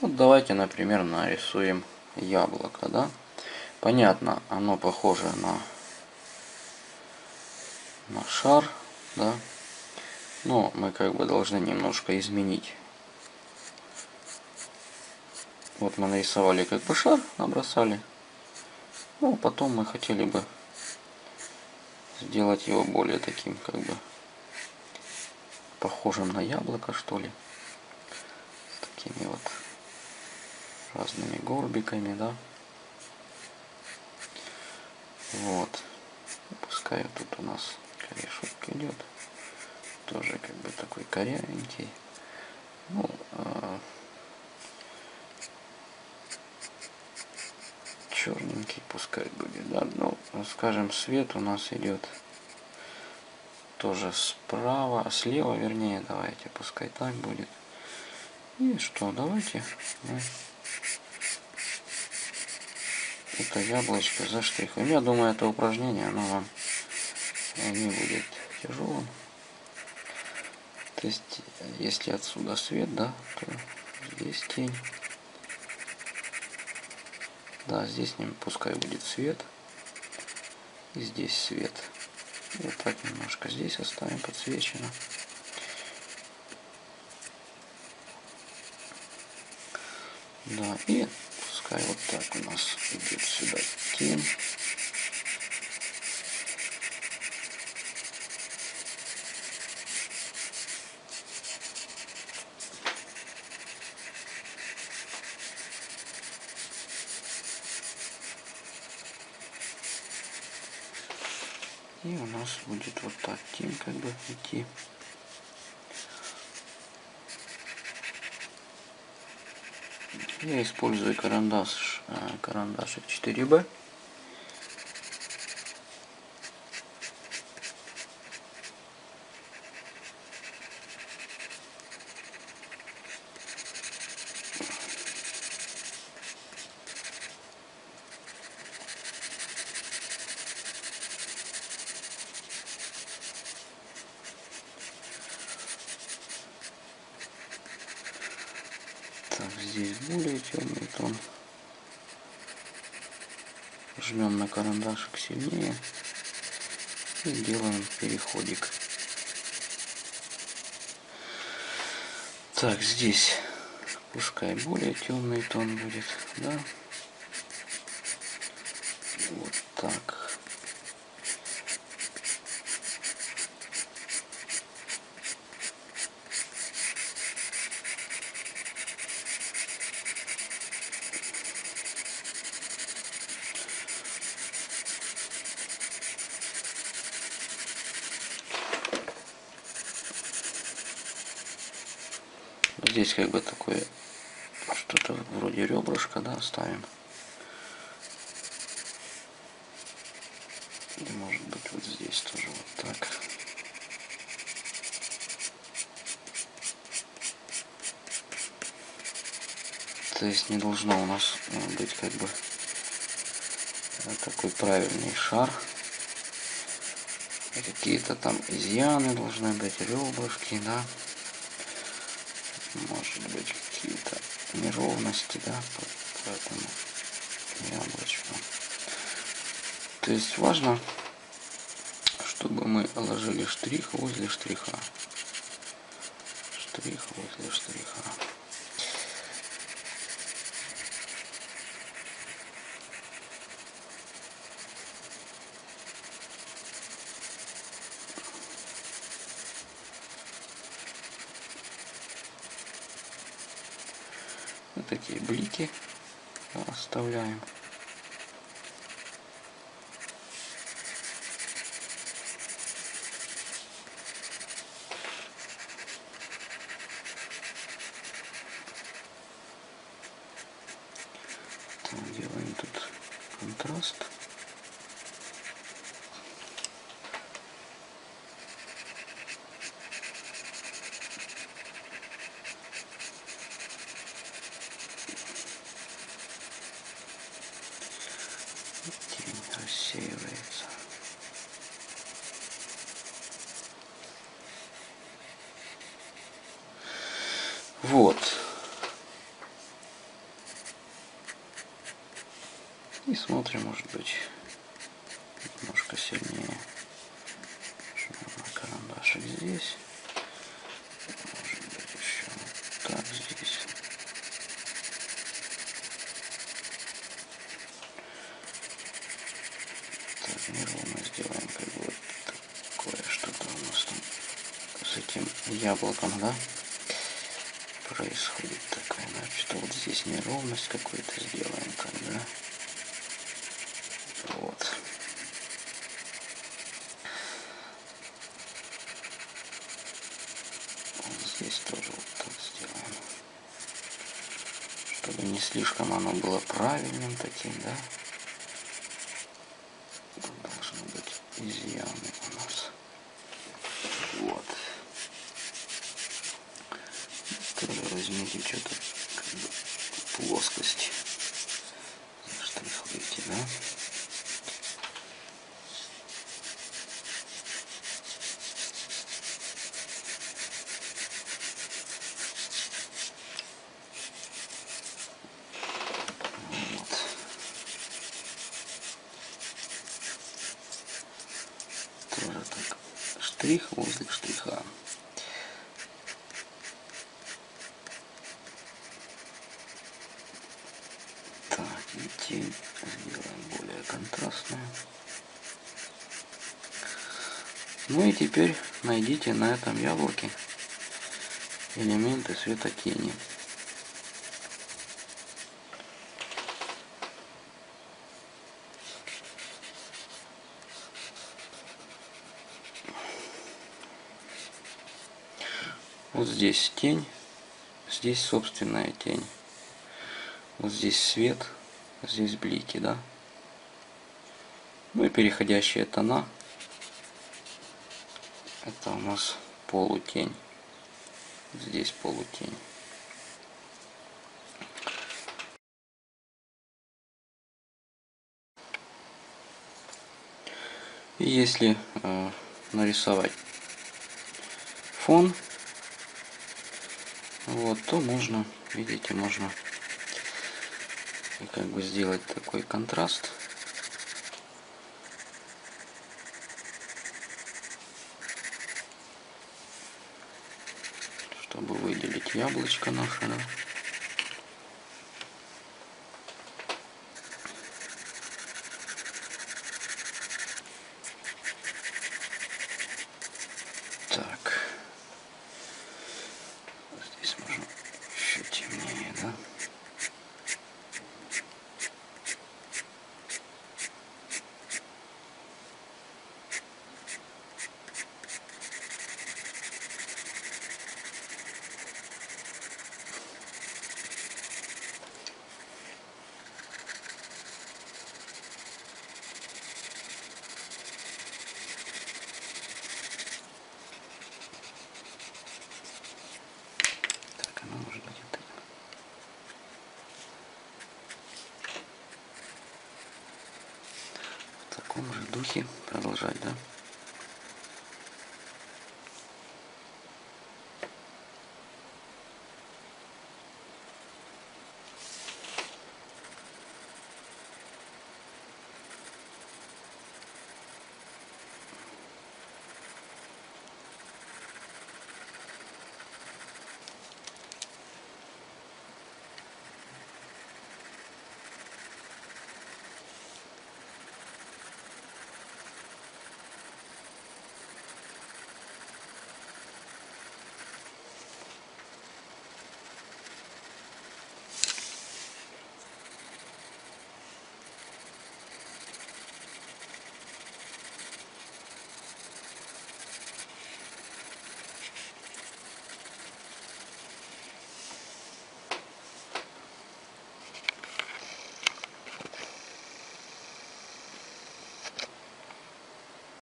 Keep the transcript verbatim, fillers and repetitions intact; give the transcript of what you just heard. Вот давайте, например, нарисуем яблоко, да? Понятно, оно похоже на, на шар, да? Но мы как бы должны немножко изменить. Вот мы нарисовали как бы шар, набросали. Ну, потом мы хотели бы сделать его более таким, как бы, похожим на яблоко, что ли. С такими вот разными горбиками, да. Вот. Пускай тут у нас корешок идет. Тоже как бы такой корявенький. Ну, э черненький пускай будет, да. Ну, скажем, свет у нас идет тоже справа, слева, вернее, давайте, пускай так будет. И что, давайте мы это яблочко заштрихуем. Я думаю, это упражнение, оно вам не будет тяжелым. То есть, если отсюда свет, да, то здесь тень. Да, здесь пускай будет свет. И здесь свет. И вот так немножко здесь оставим подсвечено. Да, и пускай вот так у нас идет сюда тень. И у нас будет вот так тень как бы идти. Я использую карандаш, карандашик четыре бэ. Здесь более темный тон. Жмем на карандашик сильнее и делаем переходик. Так, здесь пускай более темный тон будет, да? Вот так. Здесь как бы такое что-то вроде ребрышка, да, ставим. Или может быть вот здесь тоже вот так. То есть не должно у нас быть как бы такой правильный шар. Какие-то там изъяны должны быть, ребрышки, да. Может быть какие-то неровности, да, по, по этому яблочку. То есть важно, чтобы мы ложили штрих возле штриха. Штрих возле штриха. Такие блики оставляем. Так, делаем тут контраст. Рассеивается. Вот. И смотрим, может быть, немножко сильнее. Карандашик здесь. Может быть, еще вот так здесь. Так, неровно сделаем, как бы вот такое что-то у нас там с этим яблоком, да? Происходит такая, значит, вот здесь неровность какую-то сделаем, как, да? Вот. Вот здесь тоже вот так сделаем. Чтобы не слишком оно было правильным таким, да? Тут должно быть изъяны у нас. Вот. Тоже возьмите что-то, как бы, плоскость. Заштрихуйте, да? Штрих возле штриха. Так, и тень сделаем более контрастную. Ну и теперь найдите на этом яблоке элементы цвета тени. Вот здесь тень, здесь собственная тень, вот здесь свет, здесь блики, да? Ну и переходящие тона. Это у нас полутень, здесь полутень. И если э, нарисовать фон, вот, то можно, видите, можно как бы сделать такой контраст. Чтобы выделить яблочко наше, да? В таком же духе продолжать, да?